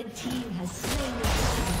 The team has slain the dragon.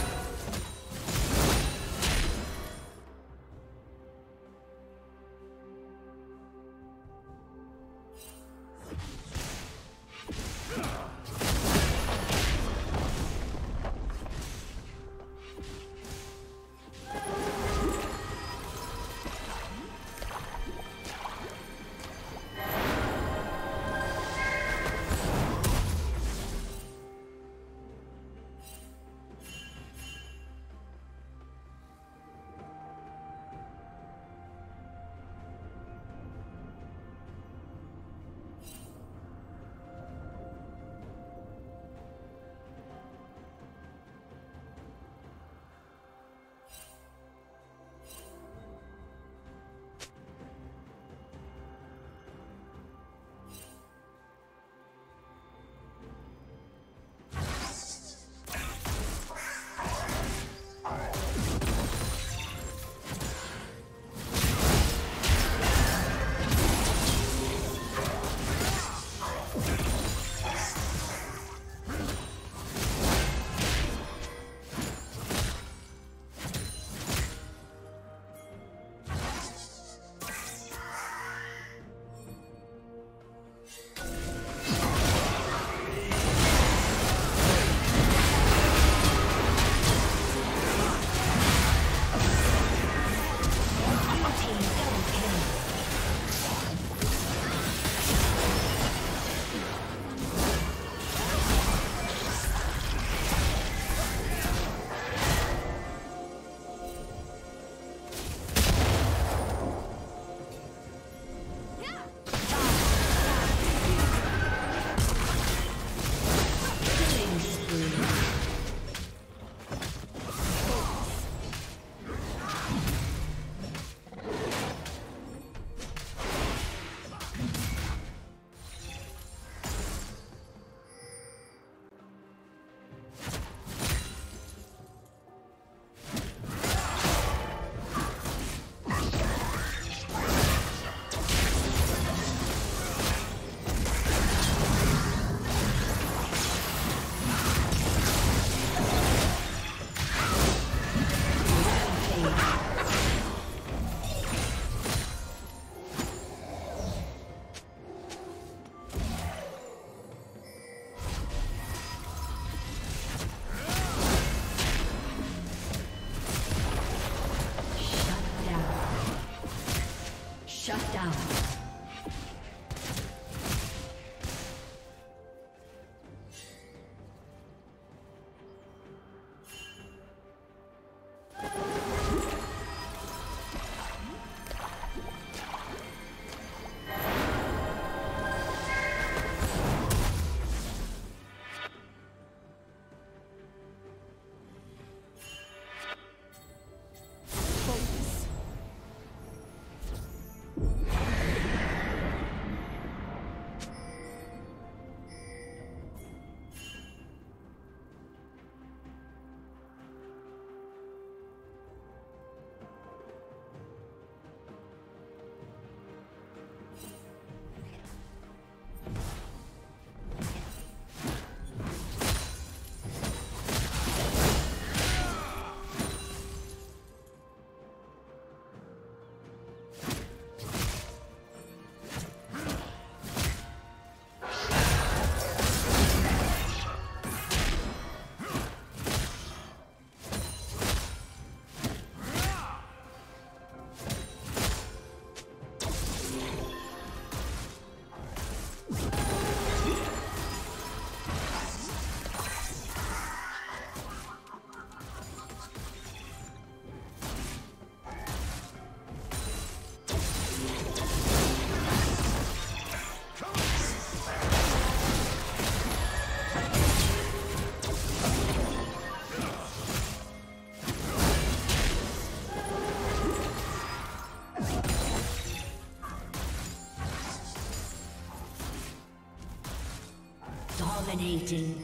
Dominating.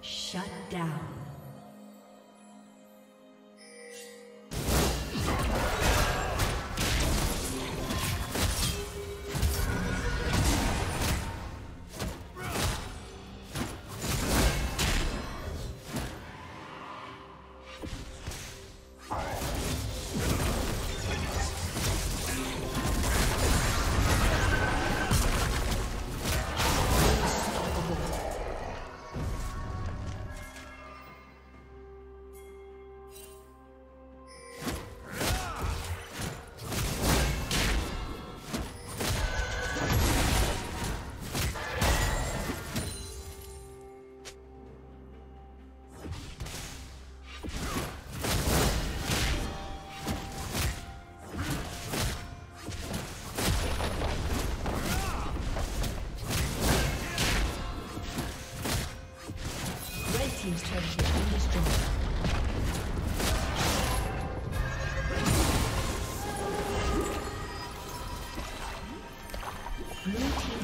Shut down.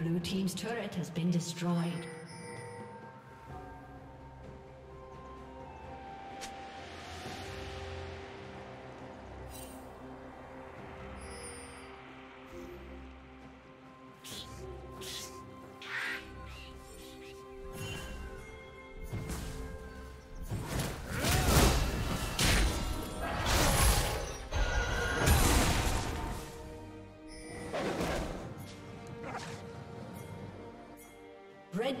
Blue team's turret has been destroyed. Red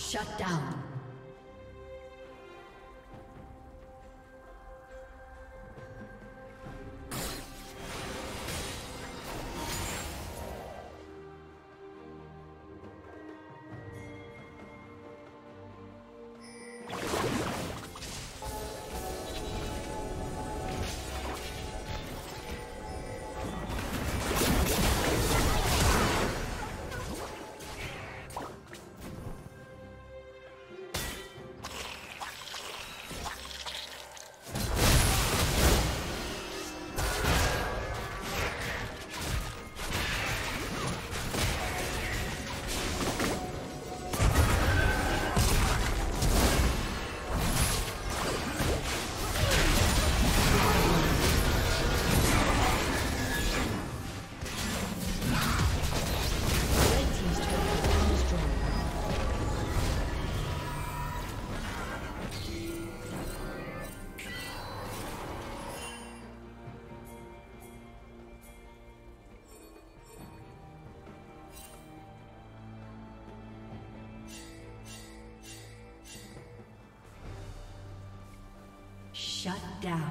Shut down. Shut down.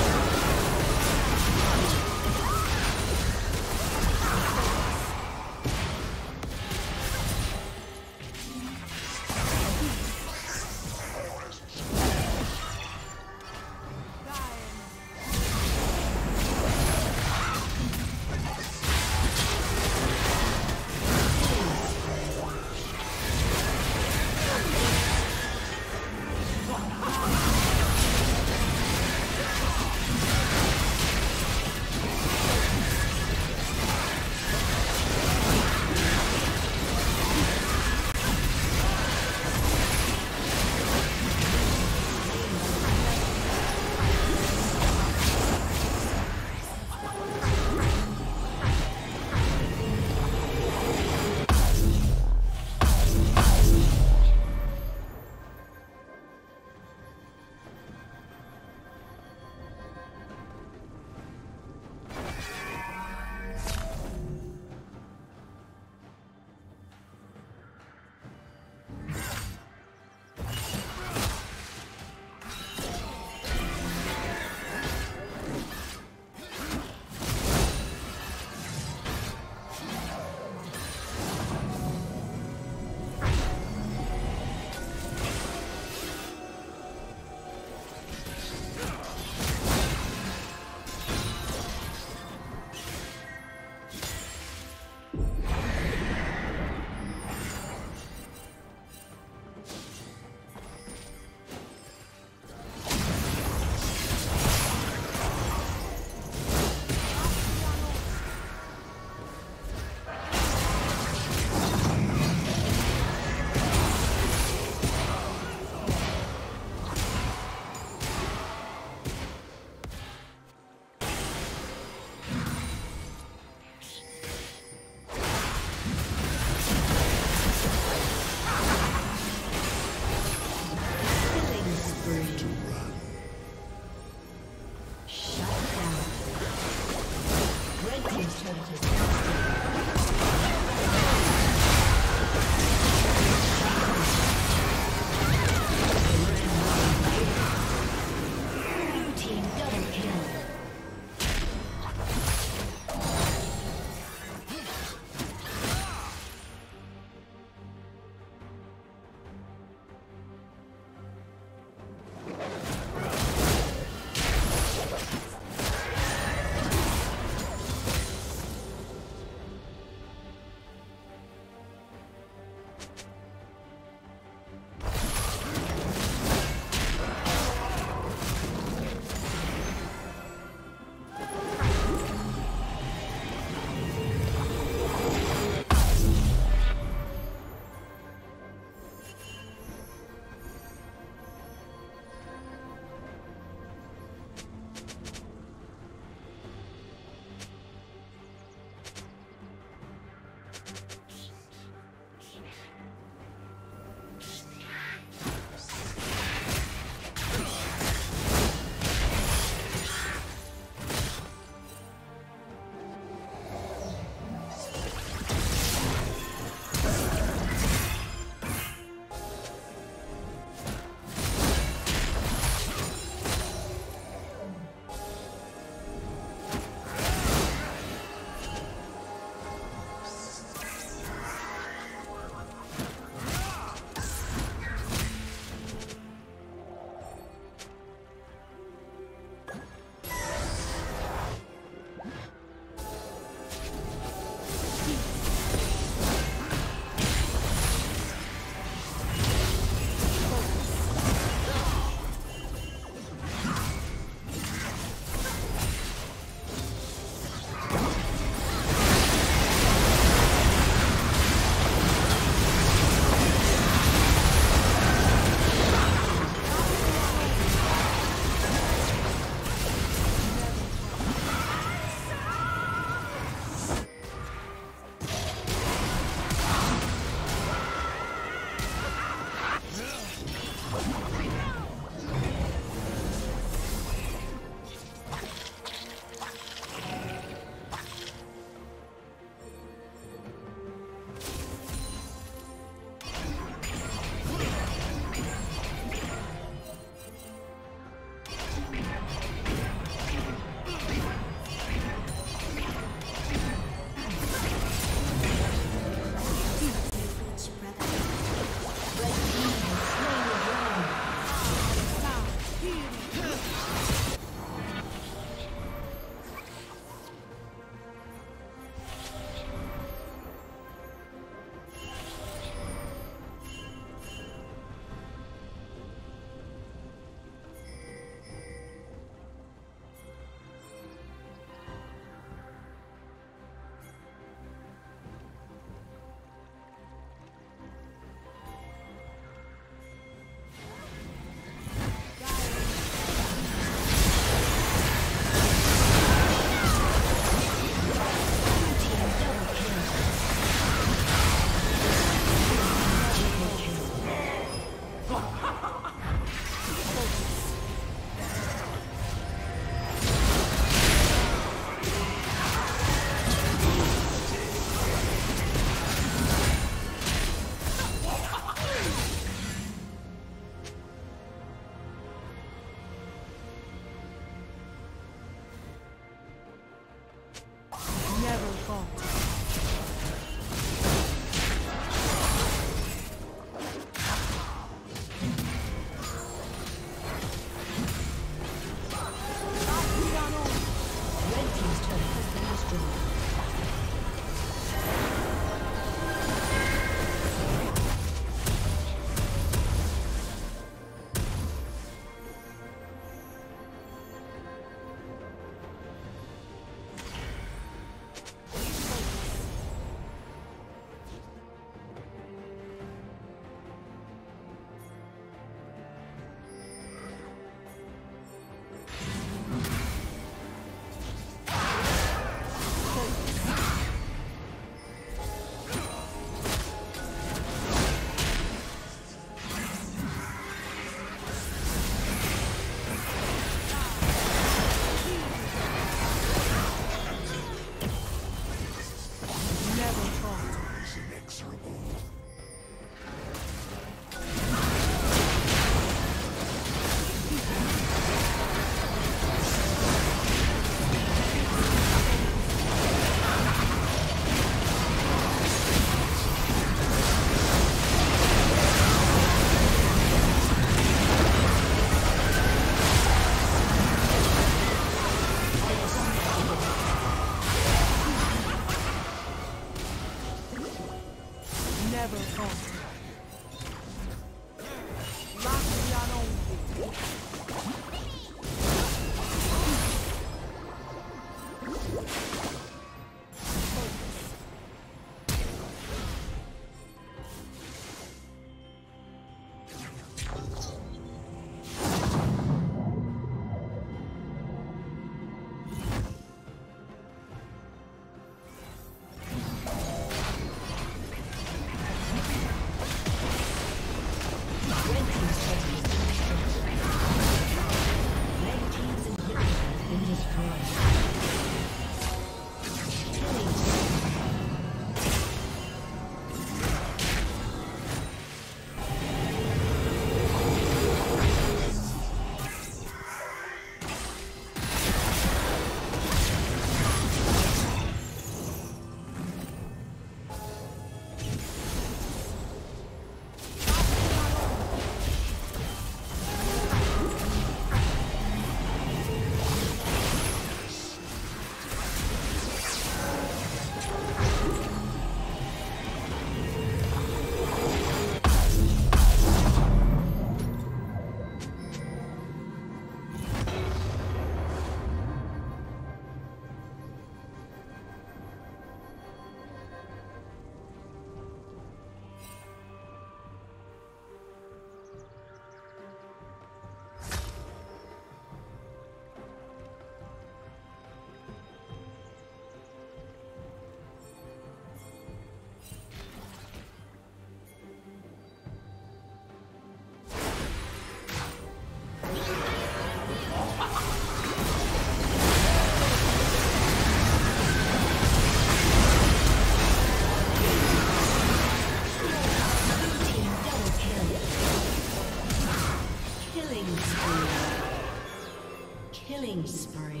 Killing spree.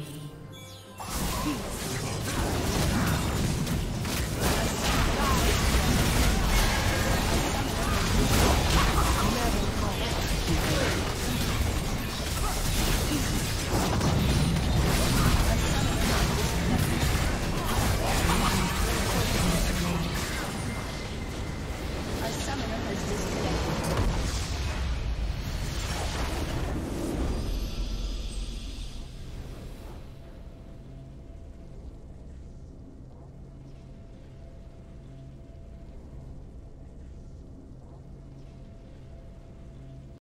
Peace.